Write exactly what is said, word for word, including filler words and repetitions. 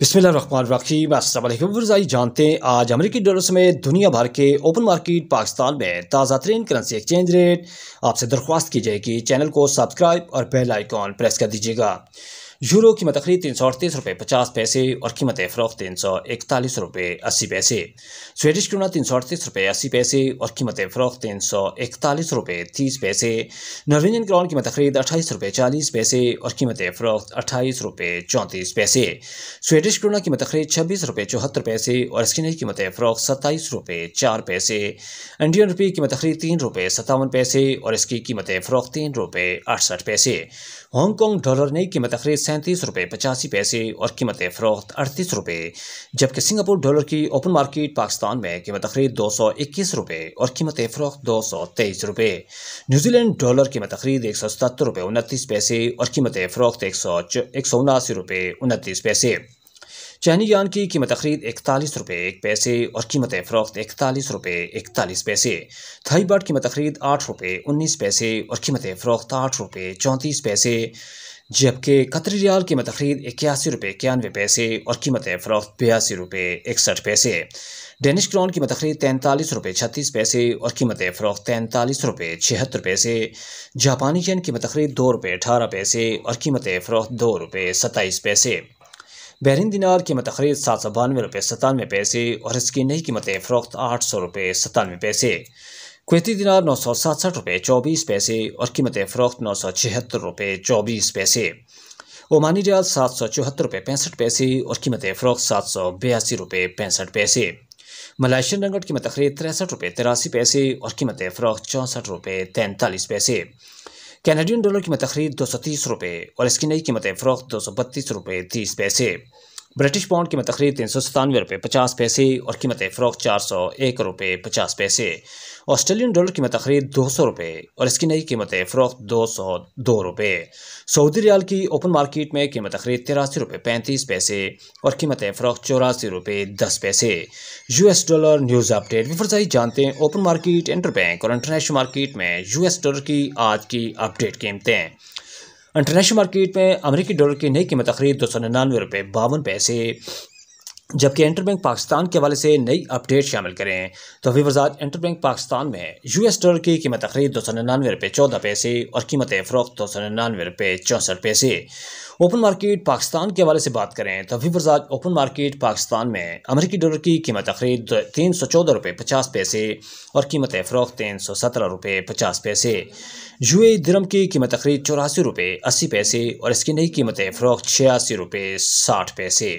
बिस्मिल्लाहिर्रहमानिर्रहीम अस्सलाम वालेकुम व्यूअर्स, जानते हैं आज अमेरिकी डॉलर समेत दुनिया भर के ओपन मार्केट पाकिस्तान में ताज़ा तरीन करेंसी एक्सचेंज रेट। आपसे दरख्वास्त की जाएगी चैनल को सब्सक्राइब और बेल आइकॉन प्रेस कर दीजिएगा। यूरो की कीमत खरीद तीन सौ अड़तीस रुपये पचास पैसे और कीमत फरोख्त तीन सौ इकतालीस रुपये अस्सी पैसे। स्वीडिश क्रोना तीन सौ अड़तीस रुपये अस्सी पैसे और कीमत फरोख्त तीन सौ इकतालीस रुपये तीस पैसे। नॉर्वेजियन क्रॉन कीमत खरीद अट्ठाईस रुपये चालीस पैसे और कीमत फरोख्त अट्ठाईस रुपये चौंतीस पैसे। स्वीडिश क्रोना कीमत खरीद छब्बीस रुपये चौहत्तर पैसे और स्किनर कीमत फरोख्त सत्ताईस रुपये चार पैसे। इंडियन रुपये कीमत खरीद तीन रुपये सत्तावन पैसे और इसकी कीमत फरोख्त तीन रुपये अड़सठ पैसे। हांगकॉन्ग डॉलर नई कीमत खरीद सैंतीस रुपये पचासी पैसे और कीमत फरोख्त अड़तीस रुपये, जबकि सिंगापुर डॉलर की ओपन मार्केट पाकिस्तान में कीमत खरीद दो सौ इक्कीस रुपये और कीमत फरोख्त दो सौ तेईस रुपये। न्यूजीलैंड डॉलर कीमत खरीद एक सौ सतहत्तर रुपये उनतीस पैसे और कीमत फरोख्त एक सौ एक सौ उनासी रुपये उनतीस पैसे। चाइनी यान की कीमत खरीद इकतालीस रुपये एक पैसे और कीमत फरोख्त इकतालीस रुपये इकतालीस पैसे। थाई बाट कीमत खरीद आठ रुपये उन्नीस पैसे और कीमत फरोख्त आठ रुपये चौंतीस पैसे, जबकि कतरी रियाल कीमत खरीद इक्यासी रुपये इक्यानवे पैसे और कीमत फरोख्त बयासी रुपये इकसठ पैसे। डेनिश क्रॉन कीमत खरीद तैंतालीस रुपये छत्तीस पैसे और कीमत फरोख्त तैंतालीस रुपये छिहत्तर पैसे। जापानी येन कीमत खरीद दो रुपये अठारह पैसे और कीमत फरोख्त दो रुपये सत्ताईस पैसे। बहरीन दिनार कीमत खरीद सात सौ बानवे रुपये सतानवे पैसे और इसकी नई कीमत फरोख्त आठ सौ रुपये सतानवे पैसे। कुवैती दिनार नौ सौ सड़सठ रुपये चौबीस पैसे और कीमत फरोख्त नौ सौ छिहत्तर रुपये चौबीस पैसे। ओमानी रियाल सात सौ चौहत्तर रुपये पैंसठ पैसे और कीमत फरोख्त सात सौ बयासी रुपये पैंसठ पैसे। मलेशियन रंगट कीमत खरीद तिरसठ रुपये तिरासी पैसे और कीमत फरोख्त चौंसठ रुपये तैंतालीस पैसे। कैनेडियन डॉलर कीमत खरीद दो सौ तीस रुपये और इसकी नई कीमत फरोख्त दो सौ बत्तीस रुपये तीस पैसे। ब्रिटिश पाउंड कीमत खरीद तीन सौ सतानवे रुपये पचास पैसे और कीमत फरोख्त चार सौ एक रुपये पचास पैसे। ऑस्ट्रेलियन डॉलर कीमत खरीद दो सौ रुपये और इसकी नई कीमत फरोख्त दो सौ दो रुपये। सऊदी रियाल की ओपन मार्केट में कीमत खरीद तिरासी रुपये पैंतीस पैसे और कीमत फरोख्त चौरासी रुपये दस पैसे। U S dollar news update विफरसाई, जानते हैं ओपन मार्केट, इंटरबैंक और इंटरनेशनल मार्केट में यू एस डॉलर की आज की अपडेट कीमतें। इंटरनेशनल मार्केट में अमेरिकी डॉलर की नई कीमत खरीद दो सौ निन्यानवे रुपये बावन पैसे, जबकि इंटरबैंक पाकिस्तान के हवाले से नई अपडेट शामिल करें तो अभी वजात इंटरबैंक पाकिस्तान में यूएस डॉलर की कीमत खरीद दो सौ निन्यानवे रुपये चौदह पैसे और कीमत फरोख्त दो सौ निन्यानवे रुपये चौंसठ पैसे। ओपन मार्केट पाकिस्तान के हवाले से बात करें तो अभी वजात ओपन मार्केट पाकिस्तान में अमेरिकी डॉलर की कीमत खरीद तीन सौ चौदह रुपये पचास पैसे और कीमत फरोख्त तीन सौ सत्रह रुपये पचास पैसे। यू ए दिरम की कीमत खरीद चौरासी रुपये अस्सी पैसे और इसकी नई कीमत फरोख्त छियासी रुपये साठ पैसे।